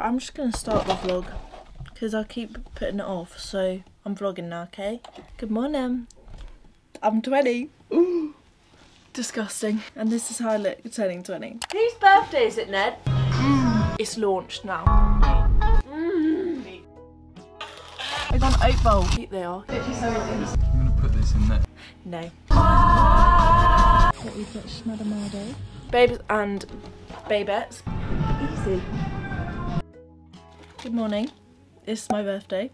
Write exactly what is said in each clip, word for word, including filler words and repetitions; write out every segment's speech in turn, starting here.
I'm just going to start the vlog because I keep putting it off, so I'm vlogging now, okay? Good morning. I'm twenty. Ooh, disgusting. And this is how I look turning twenty. Whose birthday is it, Ned? Mm. It's launched now. Mm. They've done oat bowl. I think they are. I'm going to put this in there. No. What we've got is Madamado. Babes and babettes. Easy. Good morning. It's my birthday.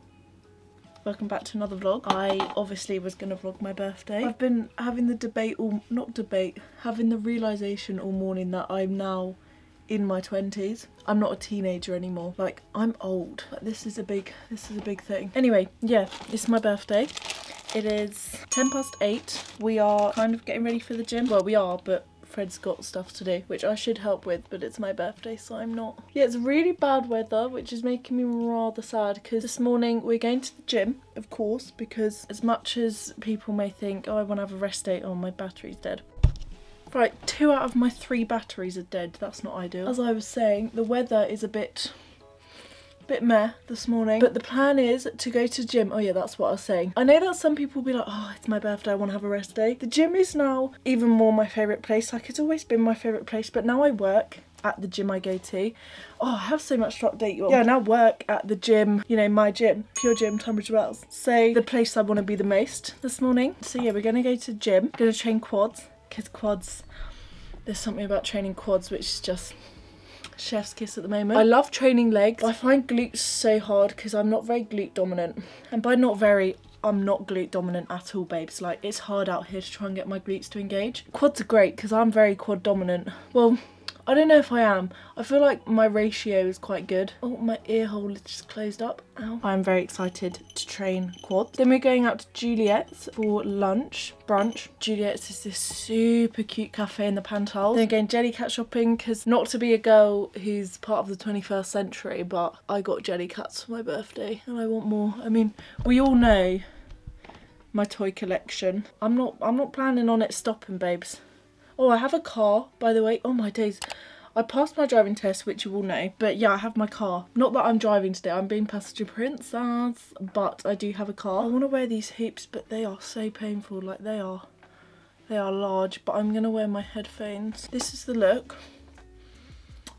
Welcome back to another vlog. I obviously was going to vlog my birthday. I've been having the debate, or not debate, having the realisation all morning that I'm now in my twenties. I'm not a teenager anymore. Like, I'm old. Like, this is a big, this is a big thing. Anyway, yeah, it's my birthday. It is ten past eight. We are kind of getting ready for the gym. Well, we are, but Fred's got stuff to do, which I should help with, but it's my birthday, so I'm not. Yeah, it's really bad weather, which is making me rather sad, because this morning we're going to the gym, of course, because as much as people may think, oh, I want to have a rest day, oh, my battery's dead. Right, two out of my three batteries are dead. That's not ideal. As I was saying, the weather is a bit... bit meh this morning, but the plan is to go to the gym. Oh yeah, that's what I was saying. I know that some people will be like, oh, it's my birthday, I want to have a rest day. The gym is now even more my favourite place. Like, it's always been my favourite place, but now I work at the gym I go to. Oh, I have so much to update you on. Yeah, I now work at the gym, you know, my gym, Pure Gym Tunbridge Wells. So the place I want to be the most this morning. So yeah, we're going to go to the gym. Going to train quads, because quads, there's something about training quads which is just... chef's kiss at the moment. I love training legs. I find glutes so hard because I'm not very glute dominant, and by not very, I'm not glute dominant at all, babes. Like, it's hard out here to try and get my glutes to engage. Quads are great because I'm very quad dominant. Well, I don't know if I am. I feel like my ratio is quite good. Oh, my ear hole is just closed up. Ow. I'm very excited to train quads. Then we're going out to Juliet's for lunch, brunch. Juliet's is this super cute cafe in the Pantiles. Then again, Jellycat shopping, because not to be a girl who's part of the twenty-first century, but I got Jellycats for my birthday and I want more. I mean, we all know my toy collection. I'm not, I'm not planning on it stopping, babes. Oh, I have a car, by the way. Oh my days. I passed my driving test, which you will know. But yeah, I have my car. Not that I'm driving today. I'm being passenger princess. But I do have a car. I want to wear these hoops, but they are so painful. Like, they are, they are large. But I'm going to wear my headphones. This is the look.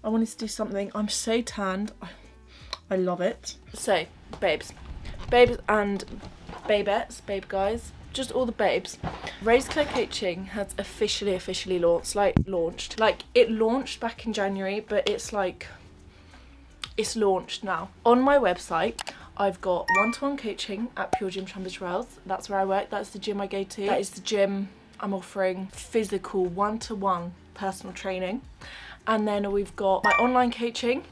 I wanted to do something. I'm so tanned. I, I love it. So, babes. Babes and babettes. Babe guys. Just all the babes. Rose Claire Coaching has officially, officially launched. Like, launched. Like, it launched back in January, but it's like, it's launched now. On my website, I've got one-to-one coaching at Pure Gym Tunbridge Wells. That's where I work. That's the gym I go to. That is the gym I'm offering physical one-to-one personal training. And then we've got my online coaching.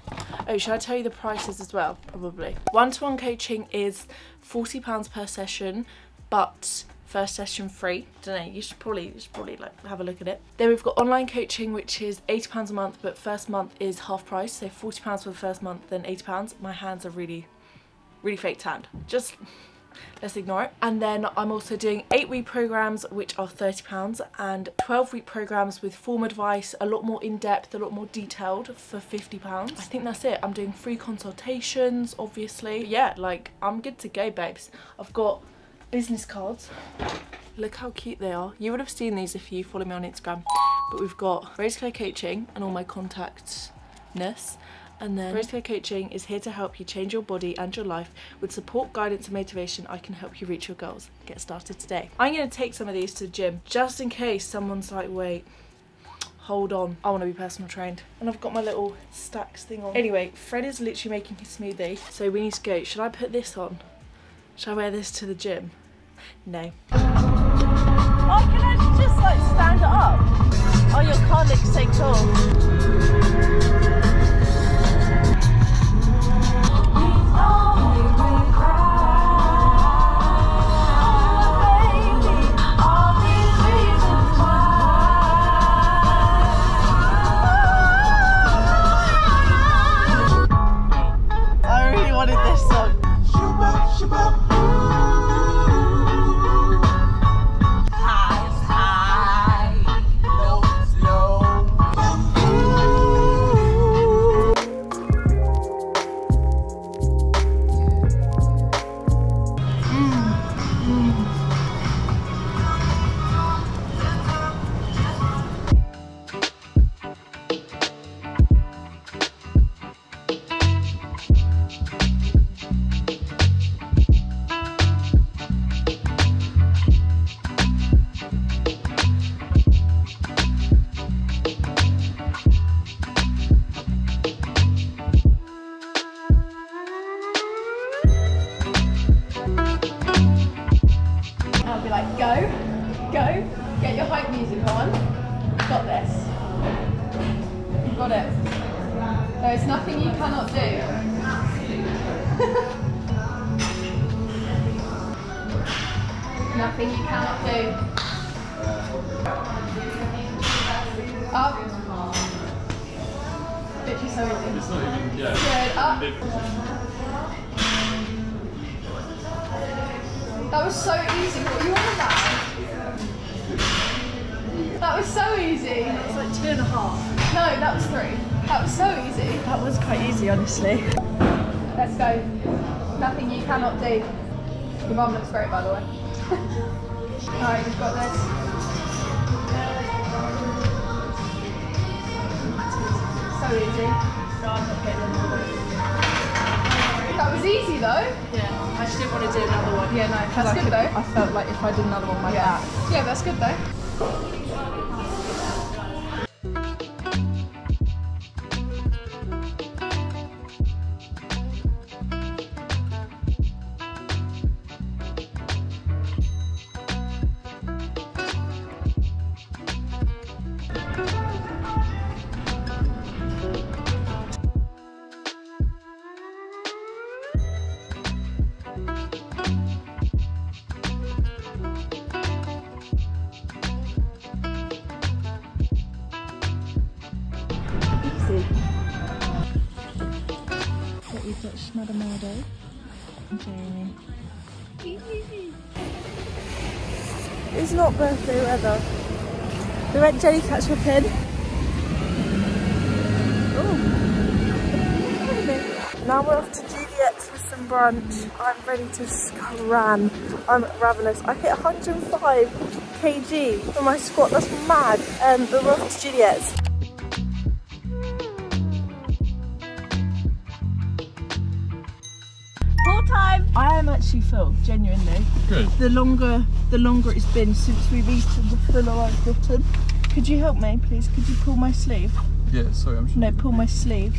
Oh, should I tell you the prices as well? Probably. One-to-one coaching is forty pounds per session, but first session free. Don't know, you should probably, you should probably like have a look at it. Then we've got online coaching, which is eighty pounds a month, but first month is half price, so forty pounds for the first month, then eighty pounds. My hands are really, really fake tanned. Just, let's ignore it. And then I'm also doing eight week programs, which are thirty pounds, and twelve week programs with form advice, a lot more in-depth, a lot more detailed, for fifty pounds. I think that's it. I'm doing free consultations, obviously. But yeah, like, I'm good to go, babes. I've got business cards. Look how cute they are. You would have seen these if you follow me on Instagram. But we've got Rose Claire Coaching and all my contactness. And then Rose Claire Coaching is here to help you change your body and your life. With support, guidance and motivation, I can help you reach your goals. Get started today. I'm going to take some of these to the gym just in case someone's like, wait, hold on, I want to be personal trained. And I've got my little stacks thing on. Anyway, Fred is literally making his smoothie, so we need to go. Should I put this on? Should I wear this to the gym? No. Oh, can I just like stand it up? Oh, your car looks so cool. I really wanted this song. Shabba, There's nothing you cannot do. Nothing you cannot do. Up. Literally so easy. It's not even, yeah. Good, up. That was so easy. What were you on about? That was so easy. It was like two and a half. No, that was three. That was so easy. That was quite easy, honestly. Let's go. Nothing you cannot do. Your mum looks great, by the way. Alright, we've got this. So easy. That was easy though. Yeah, I just didn't want to do another one. Yeah, no, that's I good could, though. I felt like if I did another one, my yeah. back. Yeah, that's good though. Madamado and Jamie. It's not birthday weather. The red Jellycat's ripping. Ooh. Now we're off to Juliet's with some brunch. I'm ready to scran. I'm ravenous. I hit one hundred and five kilograms for my squat. That's mad. Um, but we're off to Juliet's. I am actually full, genuinely. Good. The longer, the longer it's been since we've eaten, the fuller I've gotten. Could you help me, please? Could you pull my sleeve? Yeah, sorry, I'm sure. No, pull my sleeve.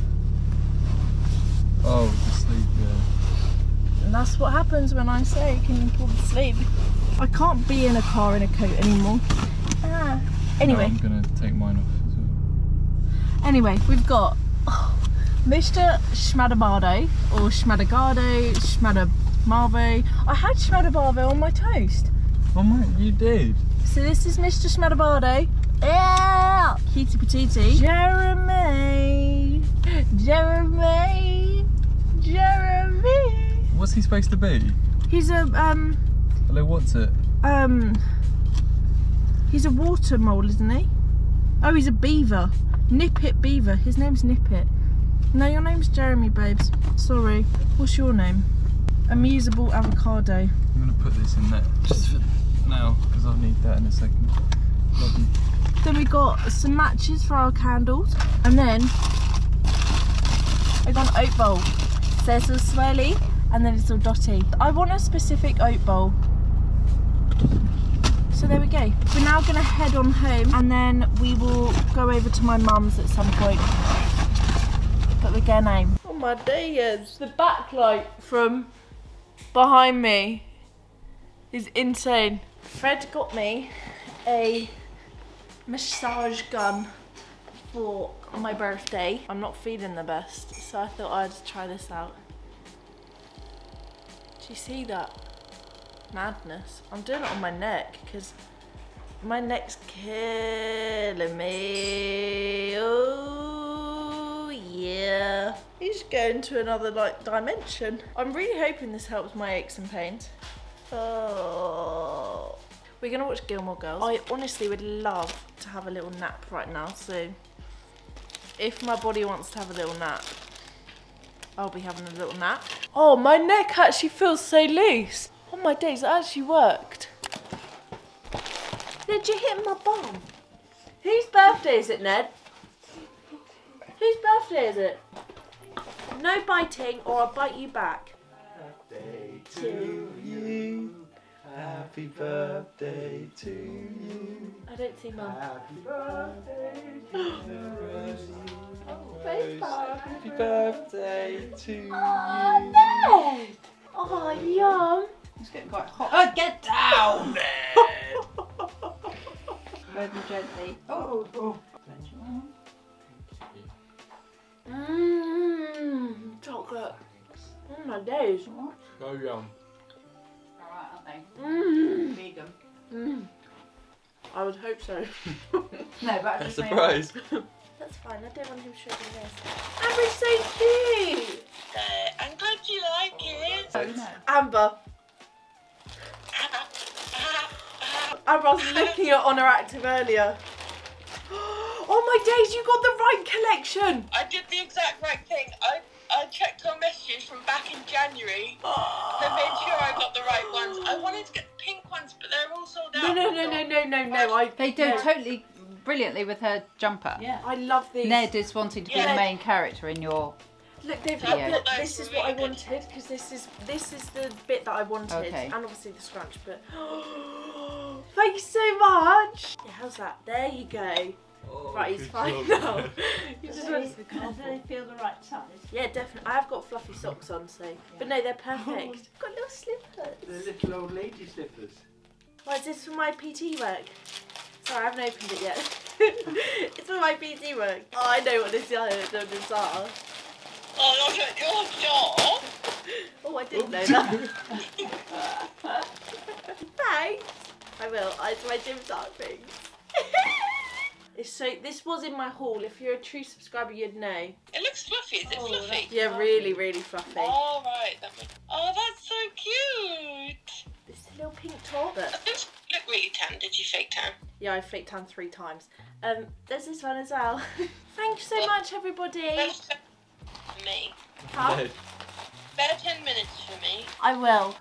Oh, the sleeve, yeah. And that's what happens when I say, can you pull the sleeve? I can't be in a car in a coat anymore. Ah. Anyway. No, I'm gonna take mine off as well. Anyway, we've got oh, Mister Schmadabado, or Schmadagado, Schmadab. Marvo. I had Schmadabarvo on my toast. Oh my, you did. So this is Mister Schmadabardo. Yeah! Kitty Petiti. Jeremy. Jeremy. Jeremy. What's he supposed to be? He's a, um... Hello, what's it? Um... He's a water mole, isn't he? Oh, he's a beaver. Nippet Beaver. His name's Nippet. No, your name's Jeremy, babes. Sorry. What's your name? Amusable avocado. I'm going to put this in there just for now because I'll need that in a second. Lovely. Then we got some matches for our candles and then I got an oat bowl. So it's all swirly and then it's all dotty. I want a specific oat bowl. So there we go. We're now going to head on home and then we will go over to my mum's at some point. But we're going home. Oh my days. The backlight from behind me is insane. Fred got me a massage gun for my birthday. I'm not feeling the best, so I thought I'd try this out. Do you see that? Madness. I'm doing it on my neck because my neck's killing me. Oh yeah. He's going to another like dimension. I'm really hoping this helps my aches and pains. Oh, we're gonna watch Gilmore Girls. I honestly would love to have a little nap right now. So, if my body wants to have a little nap, I'll be having a little nap. Oh, my neck actually feels so loose. Oh my days, that actually worked. Ned, you hit my bum. Whose birthday is it, Ned? Whose birthday is it? No biting or I'll bite you back. Happy birthday to you. Happy birthday to you. I don't see Mum. Happy birthday to you. Oh, face palm. Happy birthday to you. Oh, Ned! Oh, yum. It's getting quite hot. Oh, get down, Ned! Load me gently. Oh, oh. Thank you. Mmm. my days. So yum. Alright, aren't they? Vegan. Mm. I would hope so. No, but I'm just surprised. That's fine, I don't want him shredding this. Amber's so cute! Uh, I'm glad you like it. Oh, Amber. Amber, I was looking at Honor Active earlier. Oh my days, you got the right collection! I did the exact right thing. I, I checked our messages from back in January. Oh. So I made sure I got the right ones. I wanted to get the pink ones, but they're all sold out. No, no, no, no, no, no, no. I, they do no. totally brilliantly with her jumper. Yeah, I love these. Ned is wanting to yeah. be the main character in your... Look, they've yeah. look, this is what I wanted, because this is this is the bit that I wanted, okay. And obviously the scrunch, but thank you so much. Yeah, how's that? There you go. Oh, right, he's fine now. You just want the cardboard. Do they feel the right size? Yeah, definitely. I've got fluffy socks on, so yeah. But no, they're perfect. Oh. I've got little slippers. They're little old lady slippers. Why is this for my P T work? Sorry, I haven't opened it yet. It's for my P T work. Oh, I know what this is. are. Oh, look at your jaw! Oh, I didn't know that. Thanks. I will. It's my gym dark things. So this was in my haul. If you're a true subscriber, you'd know. It looks fluffy. Is it oh, fluffy? Yeah, fluffy. really, really fluffy. All oh, right. That makes... Oh, that's so cute. This is a little pink top. But... This look really tan. Did you fake tan? Yeah, I fake tan three times. Um, there's this one as well. Thanks so well, much, everybody. Me. Huh? Bear ten minutes for me. I will.